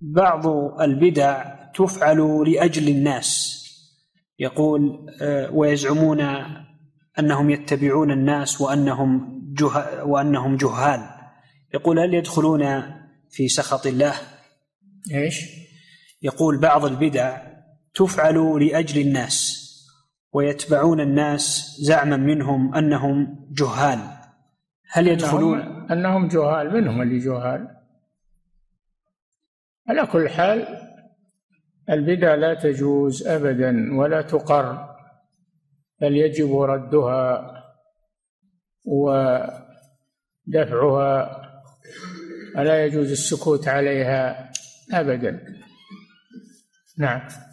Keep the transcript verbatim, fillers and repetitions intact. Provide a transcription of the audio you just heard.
بعض البدع تفعل لأجل الناس، يقول ويزعمون أنهم يتبعون الناس وأنهم جه وأنهم جهال. يقول هل يدخلون في سخط الله؟ إيش؟ يقول بعض البدع تفعل لأجل الناس ويتبعون الناس زعما منهم أنهم جهال، هل يدخلون؟ أنهم, أنهم جهال، منهم اللي جهال. على كل حال البدع لا تجوز أبدا ولا تقر، بل يجب ردها ودفعها، ولا يجوز السكوت عليها أبدا. نعم.